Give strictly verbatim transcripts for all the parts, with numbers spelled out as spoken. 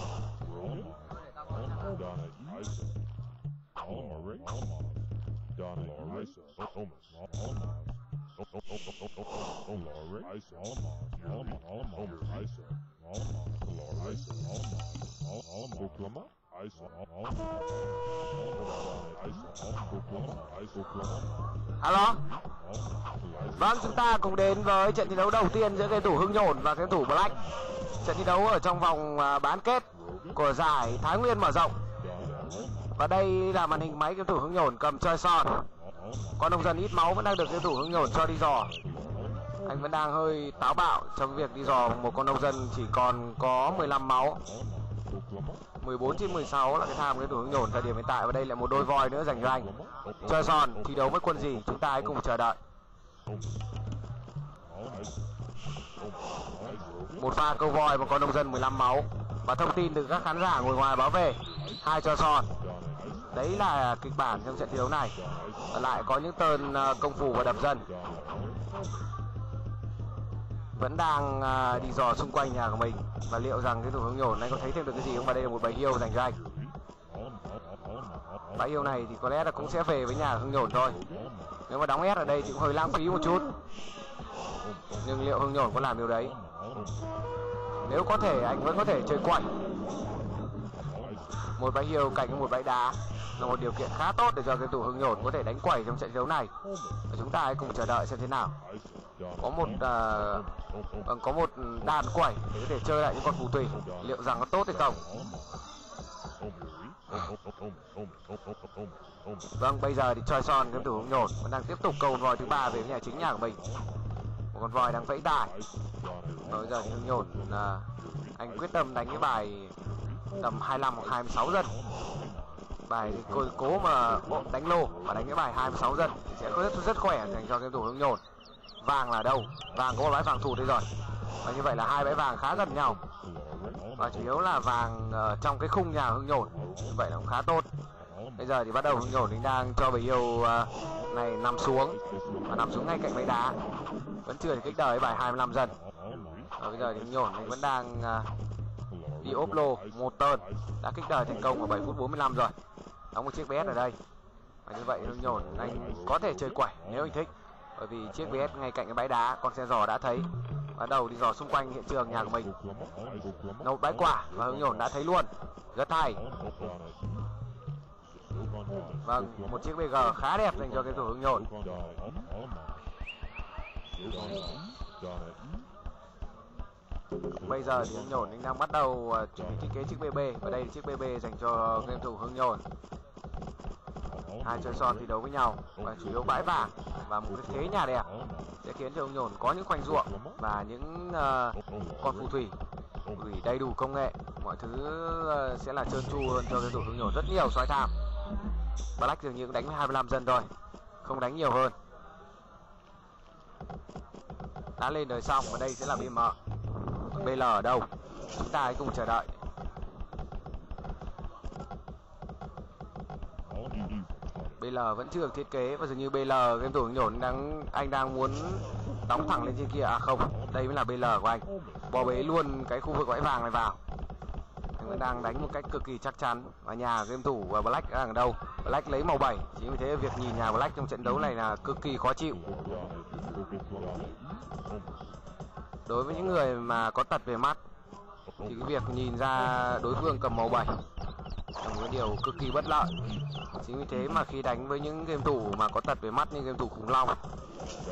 Alo. Vâng, chúng ta cùng đến với trận thi đấu đầu tiên giữa game thủ Hưng Nhổn và game thủ Black. Trận thi đấu ở trong vòng bán kết của giải Thái Nguyên mở rộng. Và đây là màn hình máy game thủ Hưng Nhổn cầm chơi son. Con nông dân ít máu vẫn đang được game thủ Hưng Nhổn cho đi dò. Anh vẫn đang hơi táo bạo trong việc đi dò một con nông dân chỉ còn có mười lăm máu. mười bốn trên mười sáu là cái tham game thủ Hưng Nhổn thời điểm hiện tại. Và đây là một đôi voi nữa dành cho anh. Chơi son thi đấu với quân gì, chúng ta hãy cùng chờ đợi. Một pha câu voi và con nông dân mười lăm máu. Và thông tin từ các khán giả ngồi ngoài báo về hai cho son. Đấy là kịch bản trong trận thi đấu này. Và lại có những tên công phu và đập dân vẫn đang đi dò xung quanh nhà của mình. Và liệu rằng cái thủ Hưng Nhổn này có thấy thêm được cái gì không? Và đây là một bãi yêu dành cho anh. Bãi yêu này thì có lẽ là cũng sẽ về với nhà Hưng Nhổn thôi. Nếu mà đóng ép ở đây thì cũng hơi lãng phí một chút. Nhưng liệu Hưng Nhổn có làm điều đấy? Nếu có thể anh vẫn có thể chơi quẩy. Một bãi hiêu cạnh với một bãi đá là một điều kiện khá tốt để cho game thủ Hưng Nhổn có thể đánh quẩy trong trận đấu này. Và chúng ta hãy cùng chờ đợi xem thế nào. Có một uh, có một đàn quẩy để có thể chơi lại những con phù thủy. Liệu rằng nó tốt hay không? Vâng, bây giờ thì choi son game thủ Hưng Nhổn vẫn đang tiếp tục câu voi thứ ba về nhà chính nhà của mình. Một con voi đang vẫy đài. Bây giờ thì Hưng Nhổn là anh quyết tâm đánh cái bài tầm hai mươi lăm hoặc hai mươi sáu dân. Bài cố cố mà đánh lô và đánh cái bài hai mươi sáu dân sẽ có rất rất khỏe dành cho game thủ Hưng Nhổn. Vàng là đâu? Vàng có một bãi vàng thủ đây rồi. Và như vậy là hai bãi vàng khá gần nhau. Và chủ yếu là vàng uh, trong cái khung nhà Hưng Nhổn. Như vậy là cũng khá tốt. Bây giờ thì bắt đầu Hưng Nhổn đang cho bầy yêu uh, này nằm xuống. Và nằm xuống ngay cạnh bãi đá. Vẫn chưa được kích đời bài hai mươi lăm dần. Và bây giờ thì Hưng Nhổn vẫn đang uh, đi ốp lô một tơn. Đã kích đời thành công ở bảy phút bốn mươi lăm rồi. Đóng một chiếc bê ét ở đây. Và như vậy Hưng Nhổn anh có thể chơi quẩy nếu anh thích. Bởi vì chiếc bê ét ngay cạnh cái bãi đá con xe giò đã thấy. Bắt đầu đi dò xung quanh hiện trường nhà của mình. Nấu bãi quả và Hưng Nhổn đã thấy luôn. Rất hay. Vâng, một chiếc bê giê khá đẹp dành cho cái thủ Hưng Nhổn. Bây giờ thì Hưng Nhổn anh đang bắt đầu chuẩn bị thiết kế chiếc bê bê. Và đây là chiếc bê bê dành cho game thủ Hưng Nhổn. Hai chơi son thi đấu với nhau và chủ yếu bãi vàng và một cái thế nhà đẹp sẽ khiến cho Hưng Nhổn có những khoanh ruộng và những uh, con phù thủy gửi đầy đủ công nghệ. Mọi thứ uh, sẽ là trơn tru hơn cho cái thủ Hưng Nhổn rất nhiều soi tham. Black dường như cũng đánh với hai mươi lăm dân rồi, không đánh nhiều hơn. Đã lên đời xong và đây sẽ là bê em. bê lờ ở đâu? Chúng ta hãy cùng chờ đợi. bê lờ vẫn chưa được thiết kế và dường như bê lờ game thủ Hưng Nhổn đang anh đang muốn đóng thẳng lên trên kia. À không, đây mới là bê lờ của anh. Bò bế luôn cái khu vực bãi vàng này vào. Anh vẫn đang đánh một cách cực kỳ chắc chắn. Và nhà game thủ Black đang ở đâu? Black lấy màu bảy. Chính vì thế việc nhìn nhà Black trong trận đấu này là cực kỳ khó chịu. Đối với những người mà có tật về mắt thì cái việc nhìn ra đối phương cầm màu bảy là một điều cực kỳ bất lợi. Chính vì thế mà khi đánh với những game thủ mà có tật về mắt như game thủ khủng long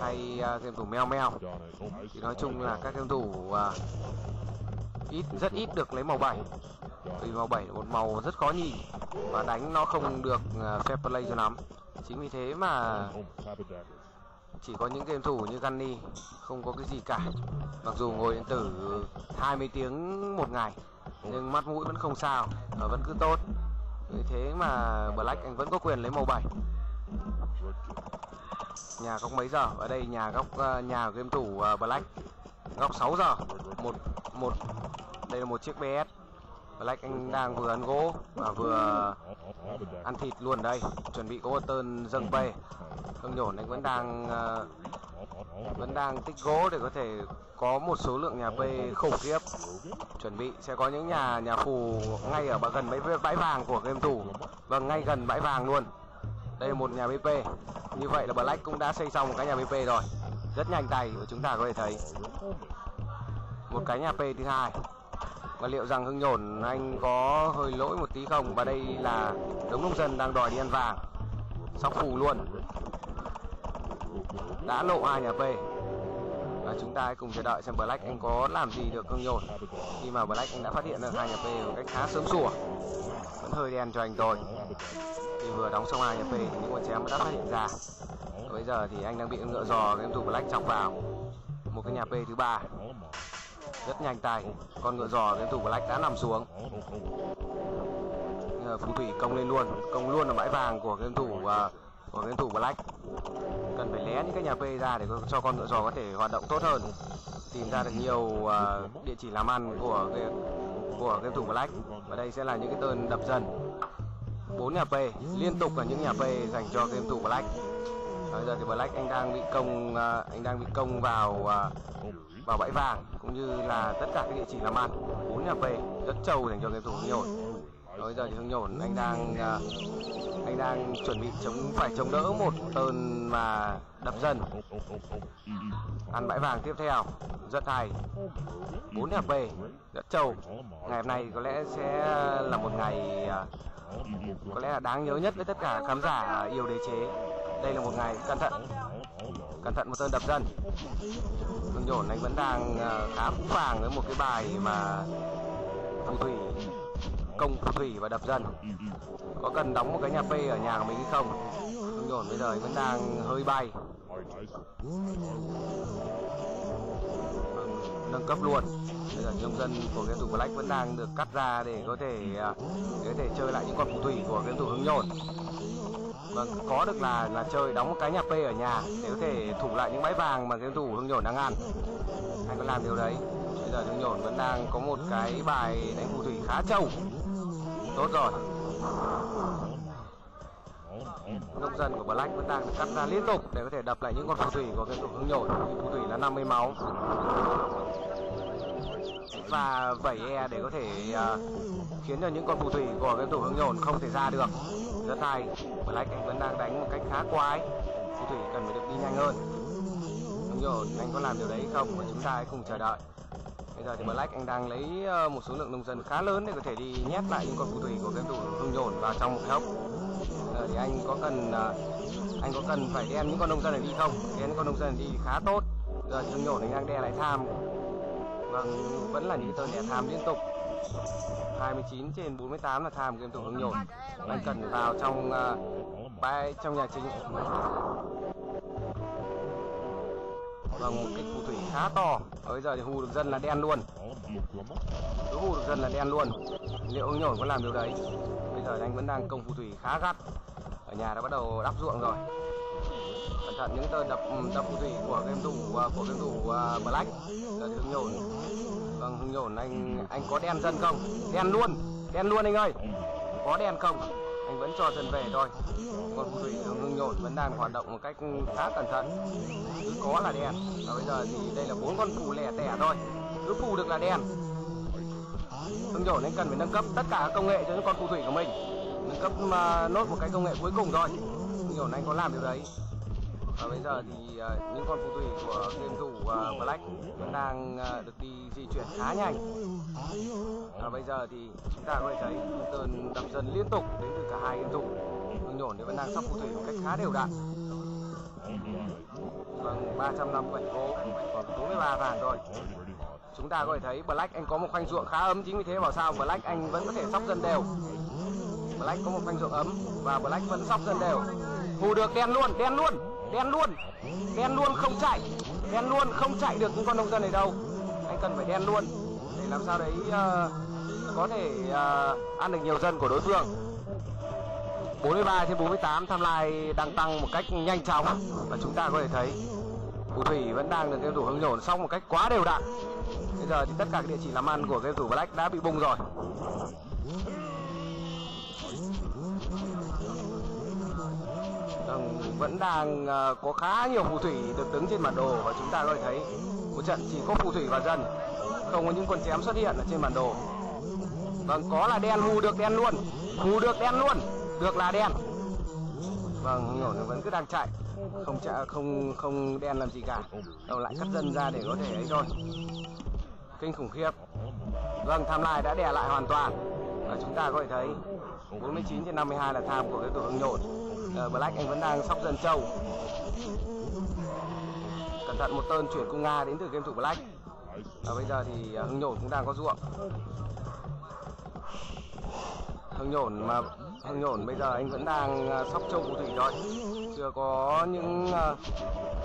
hay uh, game thủ meo meo thì nói chung là các game thủ uh, ít rất ít được lấy màu bảy. Vì màu bảy là một màu rất khó nhìn và đánh nó không được uh, fair play cho lắm. Chính vì thế mà chỉ có những game thủ như Gunny không có cái gì cả. Mặc dù ngồi điện tử hai mươi tiếng một ngày nhưng mắt mũi vẫn không sao, nó vẫn cứ tốt. Vì thế mà Black anh vẫn có quyền lấy màu bảy. Nhà góc mấy giờ? Ở đây nhà góc nhà của game thủ Black. Góc sáu giờ. Một một đây là một chiếc bê ét. Black anh đang vừa ăn gỗ và vừa ăn thịt luôn đây. Chuẩn bị có một tơn dâng bê. Hưng Nhổn anh vẫn đang Vẫn đang tích gỗ để có thể có một số lượng nhà P khủng khiếp. Chuẩn bị sẽ có những nhà nhà phù ngay ở gần bãi vàng của game thủ. Vâng, ngay gần bãi vàng luôn. Đây là một nhà bê pê. Như vậy là Black cũng đã xây xong một cái nhà bê pê rồi. Rất nhanh tay, chúng ta có thể thấy một cái nhà P thứ hai. Và liệu rằng Hưng Nhổn anh có hơi lỗi một tí không? Và đây là đống nông dân đang đòi đi ăn vàng. Sóc phù luôn. Đã lộ hai nhà P. Và chúng ta hãy cùng chờ đợi xem Black anh có làm gì được Hưng Nhổn, khi mà Black anh đã phát hiện được hai nhà P một cách khá sớm sủa. Vẫn hơi đen cho anh rồi. Thì vừa đóng xong hai nhà P những con chém đã phát hiện ra. Và bây giờ thì anh đang bị ngựa giò game thủ Black chọc vào một cái nhà P thứ ba. Rất nhanh tay, con ngựa giò game thủ Black đã nằm xuống. Phù thủy công lên luôn, công luôn ở bãi vàng của game thủ của game thủ Black. Cần phải lé những cái nhà P ra để cho con ngựa giò có thể hoạt động tốt hơn, tìm ra được nhiều địa chỉ làm ăn của cái, của game thủ Black. Và đây sẽ là những cái tên đập dần. Bốn nhà P liên tục là những nhà P dành cho game thủ Black. Bây giờ thì Black anh đang bị công anh đang bị công vào vào bãi vàng cũng như là tất cả các địa chỉ làm ăn. Bốn nhà P rất trâu dành cho game thủ Hưng Nhổn. Bây giờ thì Hưng Nhổn anh đang anh đang chuẩn bị chống phải chống đỡ một tên mà đập dần ăn bãi vàng tiếp theo. Rất hay, bốn nhà P rất trâu. Ngày hôm nay có lẽ sẽ là một ngày có lẽ là đáng nhớ nhất với tất cả khán giả yêu đế chế. Đây là một ngày cẩn thận, cẩn thận một tên đập dân. Hưng Nhổn anh vẫn đang khá phũ phàng với một cái bài mà phù thủy, công phù thủy và đập dân. Có cần đóng một cái nhà P ở nhà của mình hay không? Hưng Nhổn bây giờ anh vẫn đang hơi bay. Nâng cấp luôn. Bây giờ nông dân của game thủ Black vẫn đang được cắt ra để có thể để có thể chơi lại những con phù thủy của game thủ Hưng Nhổn. Vâng, có được là là chơi đóng một cái nhà P ở nhà để có thể thủ lại những bãi vàng mà game thủ Hưng Nhổn đang ăn. Anh có làm điều đấy. Bây giờ Hưng Nhổn vẫn đang có một cái bài đánh phù thủy khá trâu. Tốt rồi. Nông dân của Black vẫn đang được cắt ra liên tục để có thể đập lại những con phù thủy của game thủ Hưng Nhổn. Phù thủy là năm mươi máu và vẩy e để có thể uh, khiến cho những con phù thủy của game thủ Hưng Nhổn không thể ra được. Rất hay, Black anh vẫn đang đánh một cách khá quái. Phù thủy cần phải được đi nhanh hơn. Hưng Nhổn anh có làm điều đấy không? Và chúng ta hãy cùng chờ đợi. Bây giờ thì Black anh đang lấy một số lượng nông dân khá lớn để có thể đi nhét lại những con phù thủy của game thủ Hưng Nhổn vào trong một hốc. Giờ thì anh có cần uh, anh có cần phải đem những con nông dân này đi không? Đem những con nông dân này đi khá tốt. Giờ thì Hưng Nhổn anh đang đe lại tham. Vâng, vẫn là những tên đẻ tham liên tục. Hai mươi chín trên bốn mươi tám là tham game thủ Hưng Nhổn. Anh cần vào trong uh, bay trong nhà chính. Vâng, một cái phù thủy khá to. Bây giờ thì hù được dân là đen luôn. Cứ hù được dân là đen luôn. Liệu Hưng Nhổn có làm điều đấy? Bây giờ anh vẫn đang công phù thủy khá gắt. Ở nhà đã bắt đầu đắp ruộng rồi. Cẩn thận những tên đập đập phù thủy của game thủ của game thủ uh, Black. Giờ thì Hưng Nhổn. Vâng, Hưng Nhổn anh anh có đen dân không? Đen luôn, đen luôn anh ơi. Có đen không? Anh vẫn cho dân về thôi. Còn phù thủy Hưng Nhổn vẫn đang hoạt động một cách khá cẩn thận. Cứ có là đen. Và bây giờ thì đây là bốn con phù lẻ tẻ thôi. Cứ phù được là đen. Hưng Nhổn anh cần phải nâng cấp tất cả các công nghệ cho những con phù thủy của mình. Nâng cấp uh, nốt một cái công nghệ cuối cùng thôi. Hưng Nhổn anh có làm điều đấy. Và bây giờ thì uh, những con phù thủy của game thủ uh, Black vẫn đang uh, được đi di chuyển khá nhanh. Và bây giờ thì chúng ta có thể thấy tên đập dần liên tục đến từ cả hai game thủ. Hưng Nhổn thì vẫn đang sắp phù thủy một cách khá đều đặn. Vâng, ba trăm năm mươi bảy gỗ, còn bốn mươi ba vàng rồi. Chúng ta có thể thấy Black anh có một khoanh ruộng khá ấm. Chính vì thế bảo sao Black anh vẫn có thể sóc dân đều. Black có một khoanh ruộng ấm và Black vẫn sóc dân đều. Hù được đen luôn, đen luôn, đen luôn. Đen luôn không chạy. Đen luôn không chạy được những con nông dân này đâu. Anh cần phải đen luôn để làm sao đấy uh, có thể uh, ăn được nhiều dân của đối phương. bốn mươi ba trên bốn mươi tám tham lai đang tăng một cách nhanh chóng. Và chúng ta có thể thấy phù thủy vẫn đang được game thủ Hưng Nhổn xong một cách quá đều đặn. Bây giờ thì tất cả các địa chỉ làm ăn của game thủ Black đã bị bung rồi. Đồng vẫn đang uh, có khá nhiều phù thủy được đứng trên bản đồ, và chúng ta có thể thấy một trận chỉ có phù thủy và dân, không có những con chém xuất hiện ở trên bản đồ. Vâng, có là đen, hù được đen luôn, hù được đen luôn, được là đen. Vâng, Hiểu nó vẫn cứ đang chạy, không chạy, không không đen làm gì cả, đầu lại cắt dân ra để có thể ấy thôi. Kinh khủng khiếp. Vâng, tham lai đã đè lại hoàn toàn, và chúng ta có thể thấy bốn mươi chín trên năm mươi hai là tham của cái tổ hương nhộn. uh, Black anh vẫn đang sóc dân châu. Cẩn thận một tơn chuyển cung Nga đến từ game thủ Black. Và bây giờ thì hương nhổn cũng đang có ruộng. Hương nhổn mà hương nhổn bây giờ anh vẫn đang sóc châu phù thủy rồi, chưa có những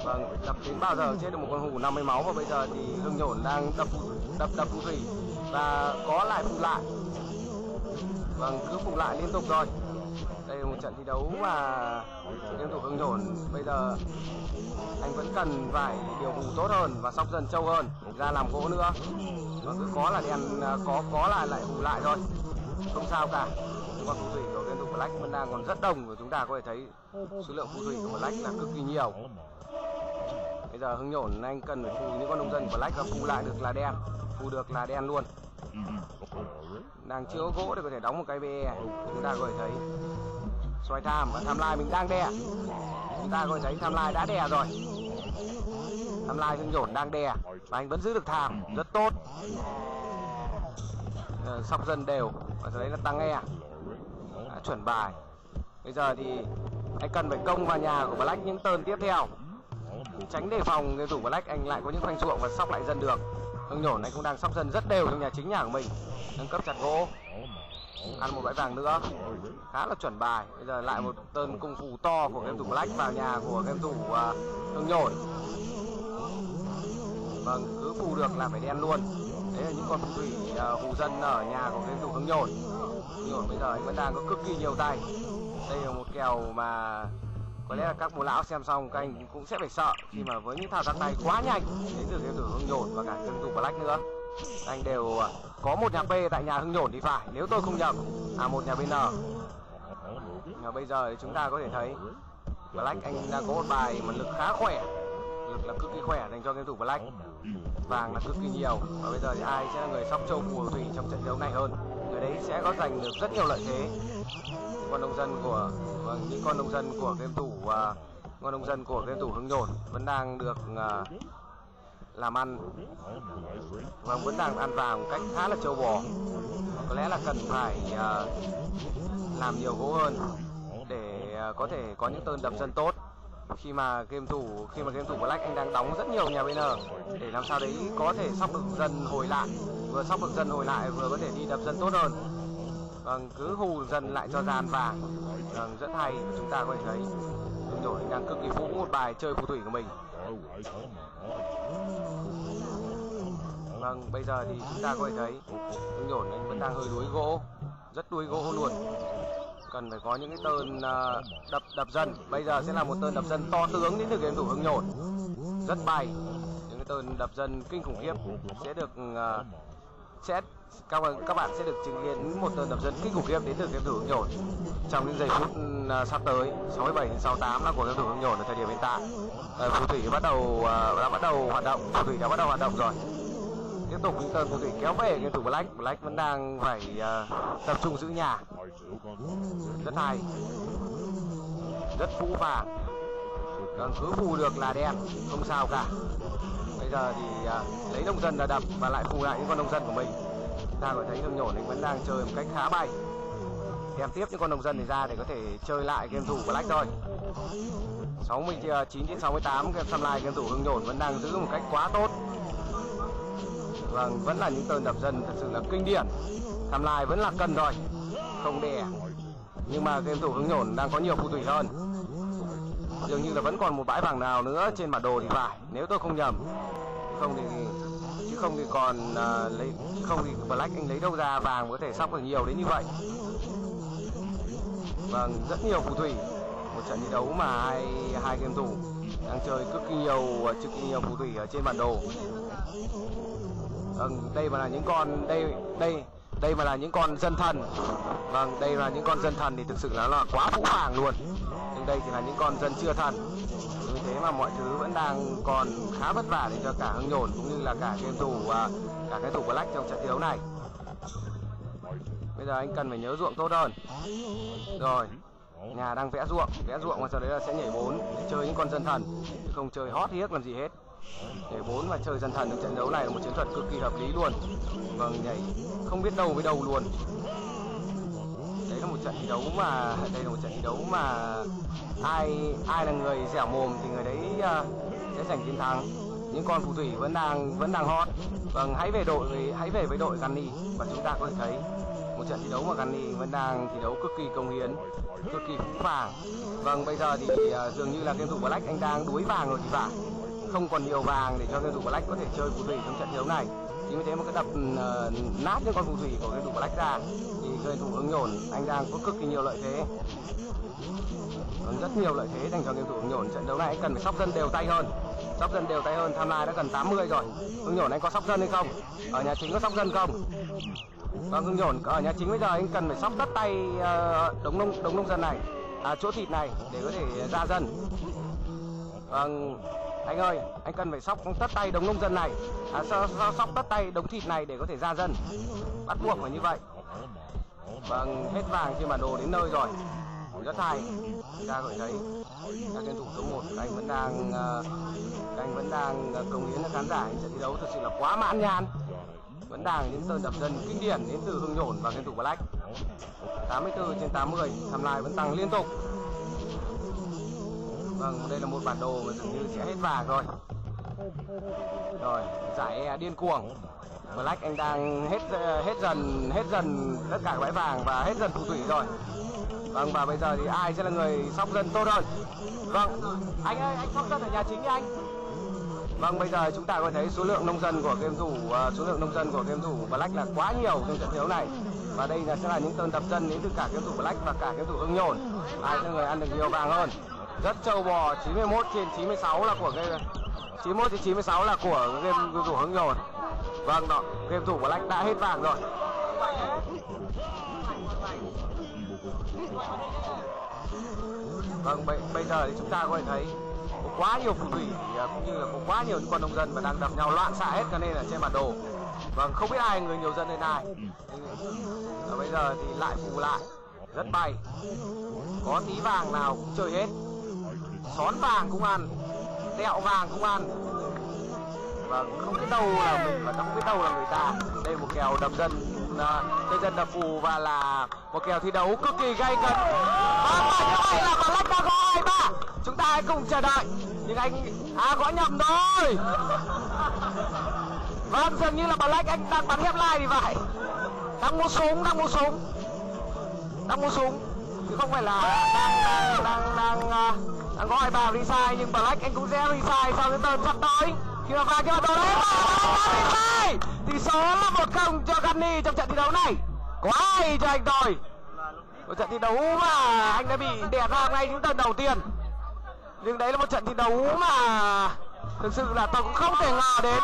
vâng đập đến bao giờ chết được một con hủ năm mươi máu. Và bây giờ thì hương nhổn đang đập đập đập phù thủy và có lại phục lại. Vâng, cứ phục lại liên tục rồi. Đây là một trận thi đấu mà game thủ hương nhổn bây giờ anh vẫn cần phải điều hù tốt hơn và sóc dần trâu hơn ra làm gỗ nữa. Và cứ có là đèn có có là lại hù lại rồi, không sao cả. Còn phù thủy của game thủ Black vẫn đang còn rất đông, và chúng ta có thể thấy số lượng phù thủy của Black là cực kỳ nhiều. Bây giờ hương nhổn anh cần phải phù những con nông dân của Black và phù lại được là đen, phù được là đen luôn. Đang chưa có gỗ để có thể đóng một cái bê e. Chúng ta có thể thấy xoay tham và tham lai mình đang đè. Chúng ta có thể thấy tham lai đã đè rồi, tham lai hương nhổn đang đè và anh vẫn giữ được tham rất tốt. Sóc dân đều và sau đấy là tăng e đã chuẩn bài. Bây giờ thì anh cần phải công vào nhà của Black những tơn tiếp theo, tránh đề phòng cái thủ Black anh lại có những khoanh ruộng và sóc lại dân được. Hương nhổn anh cũng đang sóc dân rất đều trong nhà chính nhà của mình, nâng cấp chặt gỗ, ăn một bãi vàng nữa, khá là chuẩn bài. Bây giờ lại một tơn cung phù to của game thủ Black vào nhà của game thủ uh, hương nhổn. Vâng, cứ phù được là phải đen luôn. Đấy là những con phù thủy uh, phù dân ở nhà của game thủ hương nhổn. Hương nhổn bây giờ anh vẫn đang có cực kỳ nhiều tay. Đây là một kèo mà có lẽ là các bố lão xem xong các anh cũng sẽ phải sợ, khi mà với những thao tác này quá nhanh đến từ game thủ hương nhổn và cả game thủ Black nữa. Anh đều có một nhà P tại nhà hương nhổn thì phải, nếu tôi không nhầm, à một nhà bên N. À, bây giờ thì chúng ta có thể thấy Black anh đang có một bài mà lực khá khỏe, lực là cực kỳ khỏe dành cho game thủ Black, vàng là cực kỳ nhiều. Và bây giờ thì ai sẽ là người sóc châu phù thủy trong trận đấu này hơn, người đấy sẽ có giành được rất nhiều lợi thế. Con nông dân của vâng, những con nông dân của game thủ uh, con nông dân của game thủ hương nhổn vẫn đang được uh, làm ăn và vẫn đang ăn vào một cách khá là trâu bò. Có lẽ là cần phải uh, làm nhiều gỗ hơn để uh, có thể có những tơn đập dân tốt, khi mà game thủ khi mà game thủ Black anh đang đóng rất nhiều nhà bên N để làm sao đấy có thể sóc được dân hồi lại, vừa sóc được dân hồi lại vừa có thể đi đập dân tốt hơn. Vâng, cứ hù dân lại cho gian vàng. Vâng, rất hay. Chúng ta có thể thấy hương nhổn đang cực kỳ vũ một bài chơi phù thủy của mình. Vâng, bây giờ thì chúng ta có thể thấy hương nhổn anh vẫn đang hơi đuối gỗ, rất đuối gỗ luôn. Cần phải có những cái tơn uh, đập đập dân. Bây giờ sẽ là một tơn đập dân to tướng đến từ game thủ hương nhổn, rất bay. Những cái tơn đập dân kinh khủng khiếp sẽ được uh, sẽ các bạn các bạn sẽ được chứng kiến một tơn đập dân kinh khủng khiếp đến từ game thủ hương nhổn trong những giây phút uh, sắp tới. Sáu mươi bảy đến sáu mươi tám là của game thủ hương nhổn ở thời điểm hiện tại. Uh, phù thủy bắt đầu uh, đã bắt đầu hoạt động, phù thủy đã bắt đầu hoạt động rồi. Tiếp tục những tơn phù thủy kéo về game thủ Black. Black vẫn đang phải uh, tập trung giữ nhà, rất hay, rất phũ vàng. Còn cứ phù được là đen, không sao cả. Bây giờ thì uh, lấy nông dân là đập và lại phù lại những con nông dân của mình. Ta có thấy hương nhổn anh vẫn đang chơi một cách khá bay, đem tiếp những con nông dân này ra để có thể chơi lại game thủ Black rồi. Sáu mươi chín đến sáu mươi tám game Sunlight game thủ hương nhổn vẫn đang giữ một cách quá tốt. Vâng, vẫn là những tơn đập dân thật sự là kinh điển. Tham lai vẫn là cần rồi, không đè, nhưng mà game thủ hương nhổn đang có nhiều phù thủy hơn. Dường như là vẫn còn một bãi vàng nào nữa trên bản đồ thì phải, nếu tôi không nhầm. Không thì chứ không thì còn uh, lấy không thì Black anh lấy đâu ra vàng có thể sóc được nhiều đến như vậy. Vâng, rất nhiều phù thủy, một trận thi đấu mà hai hai game thủ đang chơi cực kỳ nhiều cực kỳ nhiều phù thủy ở trên bản đồ. Vâng, đây mà là những con đây đây Đây mà là những con dân thần, vâng, đây là những con dân thần thì thực sự nó là quá phũ phàng luôn. Nhưng đây thì là những con dân chưa thần. Vì thế mà mọi thứ vẫn đang còn khá vất vả để cho cả Hương Nhổn cũng như là cả game tủ, cả cái tủ Black trong trận thi đấu này. Bây giờ anh cần phải nhớ ruộng tốt hơn. Rồi, nhà đang vẽ ruộng, vẽ ruộng và sau đấy là sẽ nhảy bốn để chơi những con dân thần, chứ không chơi hót hiếc làm gì hết. Nhảy bốn và chơi dân thần trong trận đấu này là một chiến thuật cực kỳ hợp lý luôn. Vâng, nhảy không biết đâu với đâu luôn. Đấy là một trận thi đấu mà đây là một trận thi đấu mà ai ai là người dẻo mồm thì người đấy uh, sẽ giành chiến thắng. Những con phù thủy vẫn đang vẫn đang hot. Vâng, hãy về đội hãy về với đội Gunny và chúng ta có thể thấy một trận thi đấu mà Gunny vẫn đang thi đấu cực kỳ công hiến, cực kỳ phũ phàng. Vâng, bây giờ thì uh, dường như là game thủ Black anh đang đuối vàng rồi thì phải. Không còn nhiều vàng để cho game thủ Black có thể chơi phù thủy trong trận thi đấu này. Chính vì thế mà cái đập uh, nát những con phù thủy của game thủ Black ra thì game thủ Hương Nhổn anh đang có cực kỳ nhiều lợi thế. Còn rất nhiều lợi thế dành cho game thủ Hương Nhổn. Trận đấu này anh cần phải sóc dân đều tay hơn, sóc dân đều tay hơn. Tham Lai đã gần tám mươi rồi. Hương Nhổn anh có sóc dân hay không? Ở nhà chính có sóc dân không? Vâng, Hương Nhổn ở nhà chính bây giờ anh cần phải sóc tất tay uh, đống nông đống nông dân này, à, chỗ thịt này để có thể ra dân. Vâng, anh ơi, anh cần phải sóc tất tay đống nông dân này, à, sao, sao sóc tất tay đống thịt này để có thể ra dân, bắt buộc phải như vậy. Vâng, hết vàng trên bản đồ đến nơi rồi, rất hay. Chúng ta gọi thấy các game thủ số một của anh vẫn đang uh, anh vẫn đang cống hiến cho khán giả. Trận thi đấu thật sự là quá mãn nhãn, vẫn đang những sơn đập dân kinh điển đến từ Hương Nhổn và game thủ Black. Tám mươi tư trên tám mươi, Tham Lai vẫn tăng liên tục. Vâng, đây là một bản đồ mà dường như sẽ hết vàng rồi. Rồi, giải điên cuồng Black anh đang hết hết dần hết dần tất cả bãi vàng và hết dần phù thủy rồi. Vâng, và bây giờ thì ai sẽ là người sóc dân tốt hơn? Vâng, anh ơi, anh sóc dân ở nhà chính đi anh. Vâng, bây giờ chúng ta có thấy số lượng nông dân của game thủ số lượng nông dân của game thủ Black là quá nhiều trong trận thi đấu này. Và đây là sẽ là những cơn đập dân đến từ cả game thủ Black và cả game thủ Hương Nhổn. Ai sẽ là người ăn được nhiều vàng hơn? Rất trâu bò, chín mươi mốt trên chín mươi sáu là của game chín mươi mốt trên chín mươi sáu là của game, game thủ Hương Nhổn. Vâng, đó, game thủ Black đã hết vàng rồi. Vâng, bây, bây giờ thì chúng ta có thể thấy có quá nhiều phù thủy cũng như là có quá nhiều những con nông dân và đang đập nhau loạn xạ hết, cho nên là trên bản đồ. Vâng, không biết ai người nhiều dân đến ai. Và bây giờ thì lại phù lại, rất bay, có tí vàng nào cũng chơi hết, xón vàng cũng ăn, tẹo vàng cũng ăn. Vâng, không biết đâu là mình và không biết đâu là người ta. Đây một kèo đập dân, chơi dân đập phù và là một kèo thi đấu cực kỳ gay cấn. Và như vậy là Black đã gõ hai ba. Chúng ta hãy cùng chờ đợi. Nhưng anh à gõ nhầm rồi. Vâng, dường như là Black anh đang bắn hiếp lại thì vậy. Đang mua súng, đang mua súng, đang mua súng chứ không phải là đang đang đang đang, đang gõ hai ba đi sai. Nhưng Black anh cũng sẽ đi sai sau cái tơn sắp tới. Khi mà vào cái bản đồ đấy và tỷ số là một không cho Gunny trong trận thi đấu này. Có ai cho anh rồi? Một trận thi đấu mà anh đã bị đè ra ngay những tuần đầu tiên. Nhưng đấy là một trận thi đấu mà thực sự là tôi cũng không thể ngờ đến.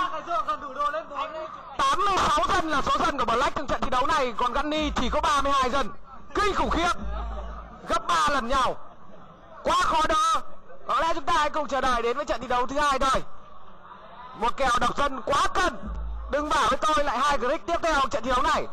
Tám mươi sáu dân là số dân của Black trong trận thi đấu này, còn Gunny chỉ có ba mươi hai dân. Kinh khủng khiếp, gấp ba lần nhau, quá khó đo. Có lẽ chúng ta hãy cùng chờ đợi đến với trận thi đấu thứ hai thôi. Một kèo độc dân quá cân. Đừng bảo với tôi lại hai clip tiếp theo trận thi đấu này.